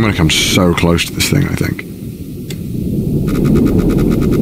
I'm going to come so close to this thing, I think.